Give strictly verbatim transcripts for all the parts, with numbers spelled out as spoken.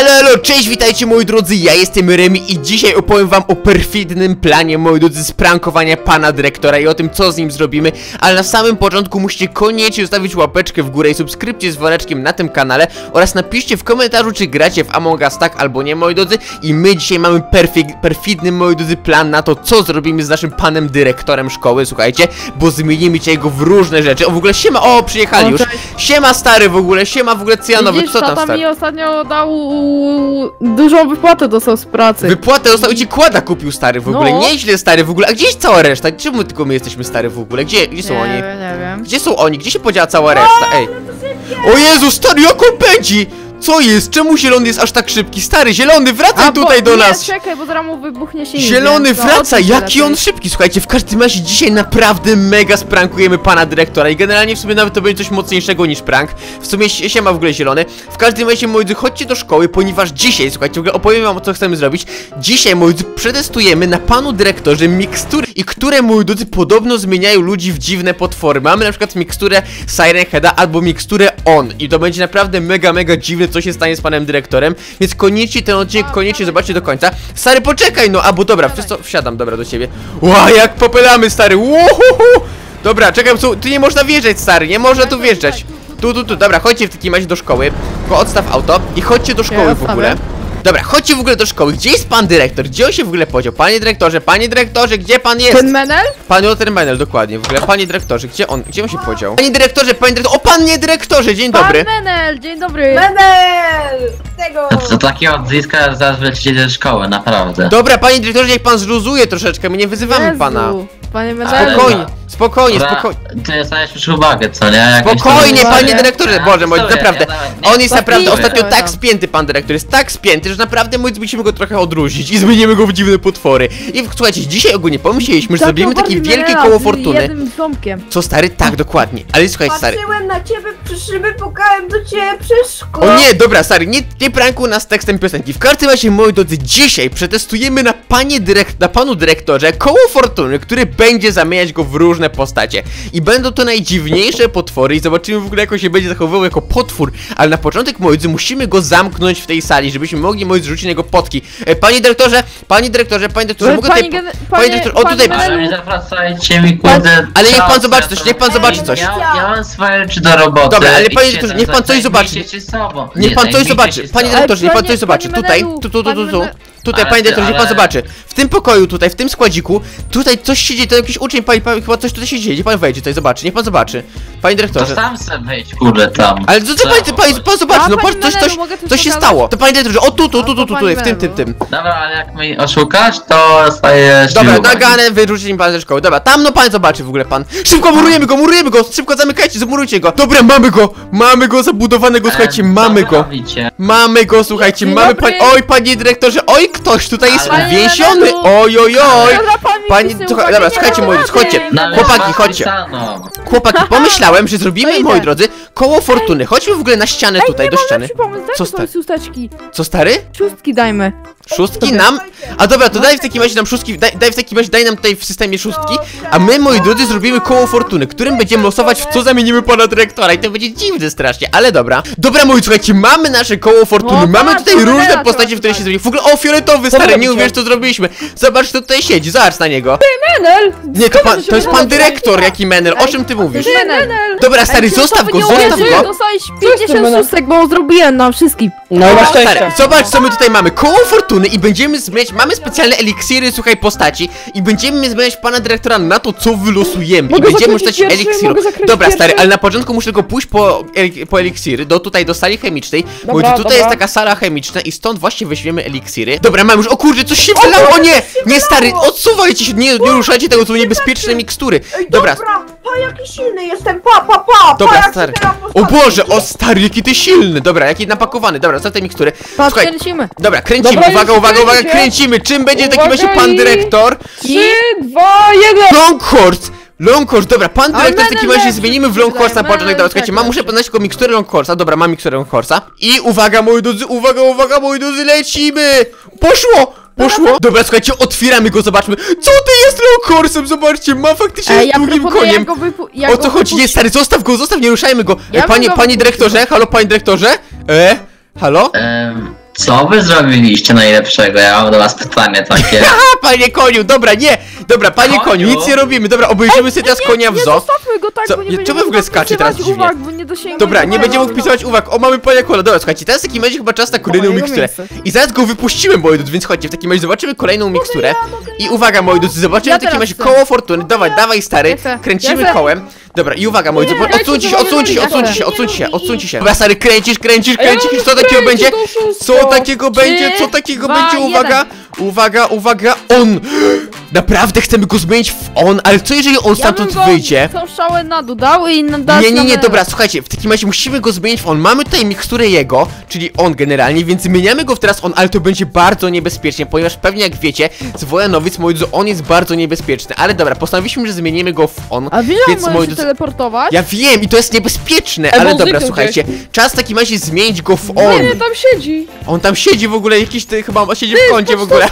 Elo, cześć, witajcie moi drodzy, ja jestem Remy i dzisiaj opowiem wam o perfidnym planie, moi drodzy, sprankowania pana dyrektora i o tym, co z nim zrobimy. Ale na samym początku musicie koniecznie zostawić łapeczkę w górę i subskrypcję z woreczkiem na tym kanale oraz napiszcie w komentarzu, czy gracie w Among Us tak albo nie, moi drodzy. I my dzisiaj mamy perfi- perfidny, moi drodzy, plan na to, co zrobimy z naszym panem dyrektorem szkoły, słuchajcie, bo zmienimy cię jego w różne rzeczy. O, w ogóle siema, o, przyjechali już, siema stary w ogóle, siema w ogóle cyjanowy, widzisz, co tam stary? Mi ostatnio dał dużą wypłatę dostał z pracy. Wypłatę dostał i ci kłada kupił stary w ogóle. No. Nieźle stary w ogóle. A gdzie jest cała reszta? Czemu my tylko my jesteśmy stary w ogóle? Gdzie, gdzie są nie, oni? Nie wiem. Gdzie są oni? Gdzie się podziała cała reszta? Ej. O Jezu, stary, jak on pędzi! Co jest? Czemu zielony jest aż tak szybki? Stary, zielony, wracaj A, tutaj bo, do nie, nas! Czekaj, bo zaraz mu wybuchnie się. Zielony, wracaj! Jaki on szybki! Słuchajcie, w każdym razie dzisiaj naprawdę mega sprankujemy pana dyrektora i generalnie w sumie nawet to będzie coś mocniejszego niż prank. W sumie się ma w ogóle zielony. W każdym razie, moi drodzy, chodźcie do szkoły, ponieważ dzisiaj, słuchajcie, w ogóle opowiem wam, co chcemy zrobić. Dzisiaj, moi drodzy, przetestujemy na panu dyrektorze mikstury, i które, moi drodzy, podobno zmieniają ludzi w dziwne potwory. Mamy na przykład miksturę Siren Heada albo miksturę On i to będzie naprawdę mega, mega dziwne, co się stanie z panem dyrektorem, więc koniecznie ten odcinek, koniecznie zobaczcie do końca. Stary, poczekaj, no, a bo dobra, przez co wsiadam, dobra, do ciebie. Ła, jak popylamy, stary, uhuhu. Dobra, czekam, tu, tu nie można wjeżdżać, stary, nie można tu wjeżdżać. Tu, tu, tu, dobra, chodźcie w takim razie do szkoły, tylko odstaw auto i chodźcie do szkoły w ogóle. Dobra, chodźcie w ogóle do szkoły, gdzie jest pan dyrektor? Gdzie on się w ogóle podział? Panie dyrektorze, panie dyrektorze, gdzie pan jest? Ten menel? Pan o ten menel, dokładnie, w ogóle, panie dyrektorze, gdzie on, gdzie on się podział? Panie dyrektorze, panie dyrektorze, o panie dyrektorze, dzień dobry. Pan menel, dzień dobry. Menel! Tego! Co takiego odzyska, zaraz wlecicie ze szkoły, naprawdę. Dobra, panie dyrektorze, niech pan zluzuje troszeczkę, my nie wyzywamy Jezu. pana. Panie menelu. Spokojnie, spokojnie, spokojnie. Ty dostajesz już uwagę, co nie? Jakieś spokojnie, panie dyrektorze, boże mój, naprawdę. On jest naprawdę ostatnio tak spięty, pan dyrektor jest tak spięty, że naprawdę mój, musimy go trochę odróżnić i zmienimy go w dziwne potwory. I słuchajcie, dzisiaj ogólnie pomyśleliśmy, że zrobimy takie wielkie koło fortuny. Co stary? Tak, dokładnie. Ale słuchaj, stary. Patrzyłem na ciebie, przyszły, pukałem do ciebie przez szkło. O nie, dobra, stary, nie, nie prankuj nas tekstem piosenki. W każdym razie, moi drodzy, dzisiaj przetestujemy na panie dyrekt, na panu dyrektorze koło fortuny, który będzie zamieniać go w różne postacie i będą to najdziwniejsze potwory i zobaczymy w ogóle, jak on się będzie zachowywał jako potwór. Ale na początek, moi drodzy, musimy go zamknąć w tej sali, żebyśmy mogli, moi drodzy, rzucić na niego potki. e, Panie dyrektorze, panie dyrektorze, panie dyrektorze, mogę tutaj... Panie, panie dyrektorze, o tutaj... Ale nie zawracajcie mi, kurde... Ale niech pan zobaczy coś, niech pan zobaczy coś. Ja, ja mam swoje rzeczy do roboty. Dobra, ale panie dyrektorze, niech pan coś zobaczy. Niech pan coś zobaczy, panie dyrektorze, niech pan coś zobaczy. Tutaj, tu, tu, tu, tu, tu. Tutaj, panie dyrektorze, niech pan zobaczy. W tym pokoju tutaj, w tym składziku, tutaj coś się dzieje, to jakiś uczeń, pani, pani, chyba coś tutaj się dzieje, niech pan wejdzie tutaj, zobaczy, niech pan zobaczy. Panie dyrektorze. To sam sobie wejdź, kurde, tam. Ale co, co pan, pan, pan, pan zobaczy, no patrz, coś, coś, coś się stało. To panie dyrektorze, o tu, tu, tu, tu, tu, tutaj, w tym, tym, tym. Dobra, ale jak mi oszukasz, to stajesz. Dobra, nagane, wyrzucić mi pan ze szkoły, dobra, tam no pan zobaczy w ogóle pan. Szybko murujemy go, murujemy go, szybko zamykajcie, zamurujcie go. Dobra, mamy go, mamy go zabudowanego, słuchajcie, mamy go. Mamy go, słuchajcie, mamy, pan, oj, panie dyrektorze, oj, ktoś tutaj jest uwięziony, oj, oj, oj. Pani, dobra, słuchajcie, moi drodzy, chodźcie, chłopaki, chodźcie. Chłopaki, pomyślałem, że zrobimy, moi drodzy, koło fortuny. Chodźmy w ogóle na ścianę tutaj, do ściany. Co stary? Co stary? Szóstki dajmy. Szóstki nam? A dobra, to daj w takim razie nam szóstki, daj, daj w takim razie, daj nam tutaj w systemie szóstki. A my, moi drodzy, zrobimy koło fortuny, którym będziemy losować, w co zamienimy pana dyrektora. I to będzie dziwne strasznie, ale dobra. Dobra, moi, słuchajcie, mamy nasze koło fortuny, mamy tutaj różne postacie, w których się zrobimy. W ogóle, o, fioletowy, stary, nie uwierz, co zrobiliśmy. Zobacz, kto tutaj siedzi, zobacz na niego. Menel! Nie, to, pan, to jest pan dyrektor, jaki menel, o czym ty mówisz? Menel! Dobra, stary, zostaw go, zostaw go. Dostałeś pięćdziesiąt szóstek, bo zrobiłem nam wszystkim. No, stary, zobacz, co my tutaj mamy, koło fortuny. I będziemy zmieniać, mamy specjalne eliksiry, słuchaj, postaci i będziemy zmieniać pana dyrektora na to, co wylosujemy. Mogę i będziemy używać eliksiru. Dobra, stary, pierwszy? Ale na początku muszę tylko pójść po, po eliksiry, do tutaj, do sali chemicznej. Bo tutaj dobra. Jest taka sala chemiczna i stąd właśnie weźmiemy eliksiry. Dobra, mam już, o kurde, coś się wylało, o nie! Nie, stary, odsuwajcie się, nie, nie ruszajcie tego, są niebezpieczne mikstury. Dobra. Pa, jaki silny jestem, pa, pa, pa! Dobra, pa, stary. O Boże, o stary, jaki ty silny! Dobra, jaki napakowany, dobra, za te mikstury. Pa, słuchaj, kręcimy. Dobra, kręcimy, dobra, uwaga, uwaga, uwaga, kręcimy! Czym będzie taki właśnie pan dyrektor? trzy, dwa, jeden! Long Horse! Long Horse, dobra, pan dyrektor w takim razie zmienimy w Long Horse'a na początek, dobra, słuchajcie, mam, muszę podać tylko miksturę Long Horse'a, dobra, mam miksturę Long Horse'a. I uwaga, moi drodzy, uwaga, uwaga, moi drodzy, lecimy! Poszło! Poszło? Dobra, słuchajcie, otwieramy go, zobaczmy. Co ty jest Long Horse'em? Zobaczcie, ma faktycznie e, ja długim koniem. Ja ja o co chodzi? Nie, stary, zostaw go, zostaw, nie ruszajmy go. Ja e, panie, panie dyrektorze, halo, panie dyrektorze? E, halo? Ehm... Co wy zrobiliście najlepszego? Ja mam do was pytanie takie. Haha, panie koniu, dobra, nie! Dobra, panie koniu, koniu nic nie robimy, dobra, obejrzymy sobie teraz nie, konia w zoo. Co wy w ogóle skacie teraz dziwnie? Dobra, nie będziemy mógł wpisywać uwag, o mamy panie kola. Dobra, słuchajcie, teraz w takim razie chyba czas na kolejną miksturę. I zaraz go wypuściłem, moi drodzy, więc chodźcie, w takim razie zobaczymy kolejną miksturę. I uwaga, moi drodzy, zobaczymy w takim razie koło fortuny. Dawaj, dawaj, stary, kręcimy kołem. Dobra, i uwaga, moi drodzy, odsuńcie się, odsuńcie się, odsuńcie się, odsuńcie się, odsuńcie się. Dobra, stary, kręcisz, kręcisz, kręcisz, co takiego będzie? Co takiego będzie? Co takiego będzie? Uwaga, uwaga, uwaga, on! Naprawdę chcemy go zmienić w on, ale co jeżeli on stamtąd wyjdzie? Tą szałę na dół dał i nadal. Nie, nie, nie, dobra, słuchajcie, w takim razie musimy go zmienić w on. Mamy tutaj miksturę jego, czyli on generalnie, więc zmieniamy go w teraz on, ale to będzie bardzo niebezpiecznie, ponieważ pewnie jak wiecie, z Wojanowic, moi drodzy, on jest bardzo niebezpieczny, ale dobra, postanowiliśmy, że zmienimy go w on. A wiesz, więc moi drodzy, teleportować? Ja wiem i to jest niebezpieczne, e, ale dobra, słuchajcie, gdzieś. Czas w takim razie zmienić go w on. Nie, nie, tam siedzi. On tam siedzi w ogóle, jakiś ty chyba siedzi w kącie w ogóle.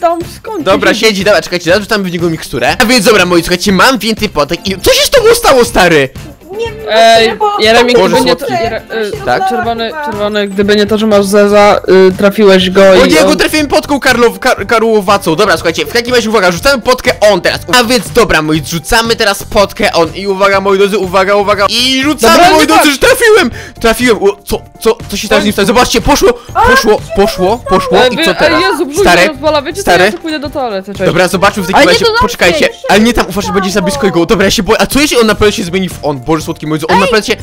Tam, skąd dobra, siedzi, siedzi. Dobra, czekajcie, zaraz wrzucamy w niego miksturę. A więc dobra, moi, słuchajcie, mam więcej potek i... Co się z tobą stało, stary? Nie wiem, Ej, Jeremi, gdyby nie to, Jere, y, tak? czerwony, czerwony, gdyby nie to, że masz Zeza, y, trafiłeś go o i... O nie, on... go trafiłem podką karlow, kar, karłowacą. Dobra, słuchajcie, w takim razie uwaga, rzucamy potkę on teraz. A więc dobra, moi, rzucamy teraz potkę on i uwaga, moi drodzy, uwaga, uwaga. I rzucamy, dobra, moi drodzy, że trafiłem! Trafiłem, o, co, co, co się tam z nim stało? Zobaczcie, poszło, poszło, poszło, poszło e, i co teraz? Jezu, stary, wiecie, stary, co, ja pójdę do toalety, dobra, zobaczmy w takim razie, poczekajcie, ale nie tam, uważaj, będzie za blisko jego. Dobra, ja się boję, a co jeśli on na pewno się zmieni w on? Boże, słodki mój, on naprawdę się...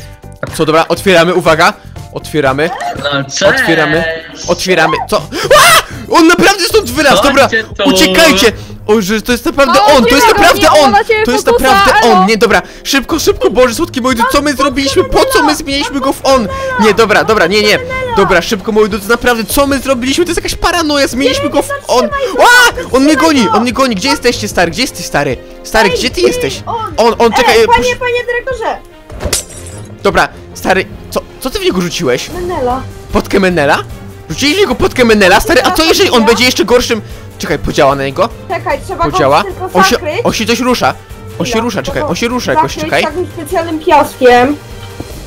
Co, dobra, otwieramy, uwaga. Otwieramy. No, otwieramy. Otwieramy. Co? A! On naprawdę stąd wyraz, dobra. Uciekajcie. O, że to jest naprawdę no, on, to jest naprawdę on. To jest naprawdę on. Nie, dobra. Szybko, szybko, Boże, słodki mój, co my zrobiliśmy? Po co my zmieniliśmy go w on? Nie, dobra, dobra, nie, nie. Dobra, szybko, moi drodzy, naprawdę, co my zrobiliśmy? To jest jakaś paranoja, zmieniliśmy go w on. A! On mnie goni, on mnie goni. Gdzie jesteście, stary? Gdzie jesteś, stary? Stary, gdzie ty jesteś? On, on, czekaj. Panie, panie dyrektorze. Dobra, stary, co, co ty w niego rzuciłeś? Menela. Potkę Menela? Rzuciliście w niego potkę Menela, stary, a co jeżeli on będzie jeszcze gorszym? Czekaj, podziała na niego? Czekaj, trzeba podziała. Go tylko on się, on się coś rusza. On się rusza, czekaj, on się rusza jakoś, czekaj. Takim specjalnym piaskiem.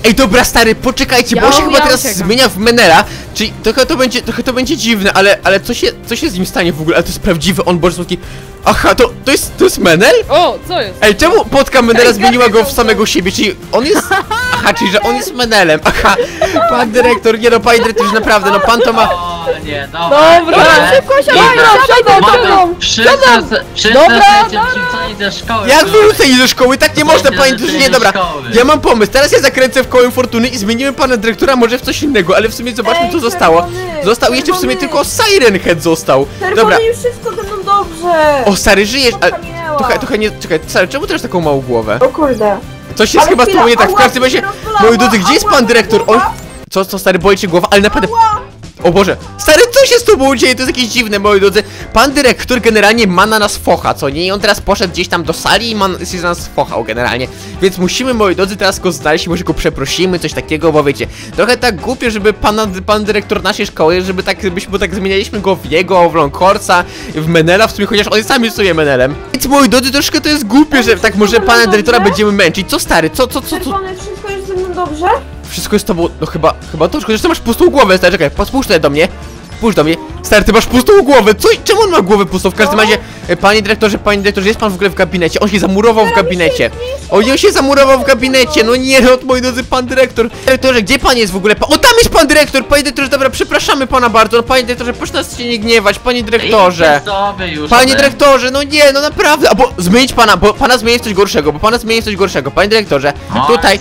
Ej, dobra, stary, poczekajcie, ja bo on się chyba teraz tego zmienia w Menela. Czyli trochę to będzie, trochę to będzie dziwne, ale, ale co się, co się z nim stanie w ogóle? Ale to jest prawdziwy on, Boże, słodki. Aha, to, to jest, to jest Menel? O, co jest? Ej, czemu potka Menela zmieniła go w samego siebie? Czyli on jest... Aha, czyli że on jest Menelem, aha. Pan dyrektor, nie no, panie dyrektorze, naprawdę, no pan to ma... O, nie, dobra. Dobra, szybko się ze szkoły. Jak wyrzuceni ze szkoły? Tak nie można, panie dyrektorze, nie, dobra. Ja mam pomysł, teraz ja zakręcę w kołem fortuny i zmienimy pana dyrektora może w coś innego, ale w sumie zobaczmy, co zostało. Został jeszcze w sumie tylko Siren Head został. Dobra. Dobrze. O, stary, żyjesz, ale trochę, trochę nie, czekaj, stary, czemu też taką małą głowę? O kurde. Coś jest ale chyba z tobą nie tak, w każdym razie, moi drodzy, gdzie jest pan dyrektor? On... Co, co, stary, boli cię głowa, ale naprawdę... O Boże, stary, co się z tobą dzieje? To jest jakieś dziwne, moi drodzy. Pan dyrektor generalnie ma na nas focha, co nie? I on teraz poszedł gdzieś tam do sali i ma się na nas fochał generalnie. Więc musimy, moi drodzy, teraz go znaleźć, może go przeprosimy, coś takiego, bo wiecie, trochę tak głupio, żeby pana, pan dyrektor naszej szkoły, żeby tak, byśmy tak zmienialiśmy go w jego, w Long Horse'a, w Menela, w sumie, chociaż on sam jest sobie Menelem. Więc, moi drodzy, troszkę to jest głupie, że tak może pana dyrektora będziemy męczyć. Co, stary, co, co, co, co? Wszystko jest ze mną dobrze? Wszystko jest to było, no chyba, chyba to, chociaż ty masz pustą głowę, stary, czekaj, spójrz tutaj do mnie. Spójrz do mnie, stary, ty masz pustą głowę, co, czemu on ma głowę pustą? W każdym razie, panie dyrektorze, panie dyrektorze, jest pan w ogóle w gabinecie, on się zamurował w gabinecie. O, on się zamurował w gabinecie, no nie, no, moi drodzy, pan dyrektor. Dyrektorze, gdzie pan jest w ogóle? O, tam jest pan dyrektor, panie dyrektorze, dobra, przepraszamy pana bardzo, no, panie dyrektorze, proszę nas się nie gniewać, panie dyrektorze. Panie dyrektorze, no nie, no naprawdę, albo zmienić pana, bo pana zmieni coś gorszego, bo pana zmieni coś gorszego, panie dyrektorze, tutaj.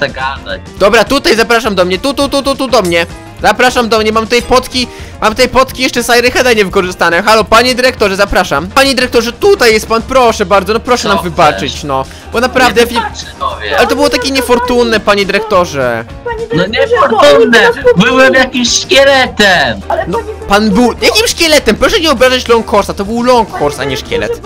Dobra, tutaj zapraszam do mnie, tu, tu, tu, tu, tu do mnie. Zapraszam do mnie, mam tutaj potki, mam tutaj potki jeszcze Siren Heada niewykorzystane. Halo, panie dyrektorze, zapraszam. Panie dyrektorze, tutaj jest pan, proszę bardzo, no proszę no, nam wybaczyć, też. No. Bo naprawdę... Nie wybaczy, no, wie. Ale to było takie niefortunne, panie dyrektorze. No niefortunne, byłem jakimś szkieletem. No, pan był... Jakim szkieletem? Proszę nie obrażać Long Horse'a, to był Long Horse, a nie szkielet.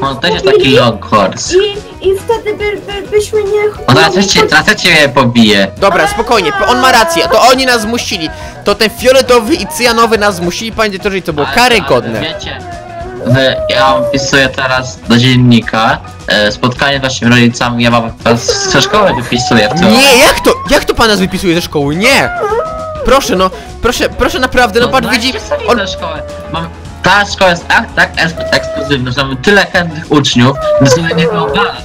On też jest taki Long Horse. I wtedy by, by, byśmy nie... Ona teraz cię mnie pobije. Dobra, spokojnie, on ma rację, to oni nas zmusili. To ten fioletowy i cyjanowy nas zmusili, panie dyrektorze, i to było ale, karygodne. Ale wiecie, ja wpisuję teraz do dziennika e, spotkanie z waszymi rodzicami, ja mam teraz ze szkoły wypisuję. To. Nie, jak to? Jak to pan nas wypisuje ze szkoły? Nie! Proszę no, proszę, proszę naprawdę, no, no patrz widzi... On... Mam... Ta szkoła jest tak, tak ekskluzywna, że mamy tyle chętnych uczniów, że nie wyobrażam.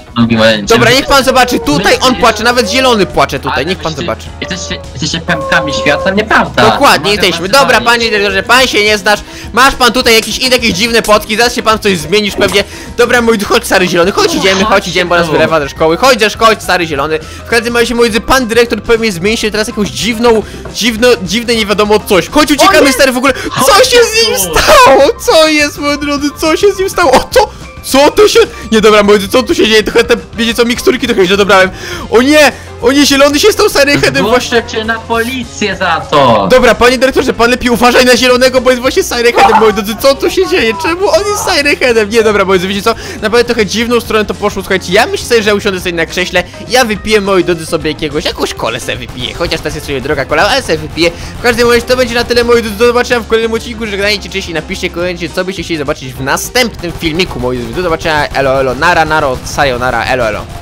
Dobra, niech pan zobaczy, tutaj on płacze, nawet zielony płacze tutaj, niech pan zobaczy. Jesteście, jesteście pępkami świata, nieprawda. Dokładnie, jesteśmy. Dobra, panie dyrektorze, pan się nie znasz, masz pan tutaj jakieś inne, jakieś dziwne potki, zaraz się pan coś zmienisz pewnie. Dobra, mój, chodź stary zielony, chodź idziemy, chodź idziemy, bo nas wylewa ze szkoły, chodź ze szkoły, stary zielony. W każdym razie, mój drodzy, pan dyrektor pewnie zmieni się teraz jakąś dziwną, dziwną, dziwne nie wiadomo coś. Chodź uciekamy stary w ogóle, co się z nim stało? Co jest, moi drodzy, co się z nim stało? O, co? Co tu się... Nie, dobra, moi drodzy, co tu się dzieje? Trochę te, wiecie co, miksturki trochę źle dobrałem. O nie! O nie, zielony się stał Siren Headem właśnie... cię na policję za to! Dobra, panie dyrektorze, pan lepiej uważaj na zielonego, bo jest właśnie Siren Headem, moi drodzy, co tu się dzieje? Czemu on jest Siren Headem? Nie, dobra, moi drodzy, wiecie co? Naprawdę trochę dziwną stronę to poszło, słuchajcie, ja myślę sobie, że usiądę sobie na krześle, ja wypiję, moi drodzy, sobie jakiegoś, jakąś kolę sobie wypiję, chociaż teraz jest sobie droga kola, ale sobie wypiję. W każdym razie to będzie na tyle, moi drodzy, do zobaczenia w kolejnym odcinku, żegnajcie, cześć i napiszcie koniecznie, co byście chcieli zobaczyć w następnym filmiku, moi drodzy, do zobaczenia, elo, elo, nara, naro, sayonara, elo, elo.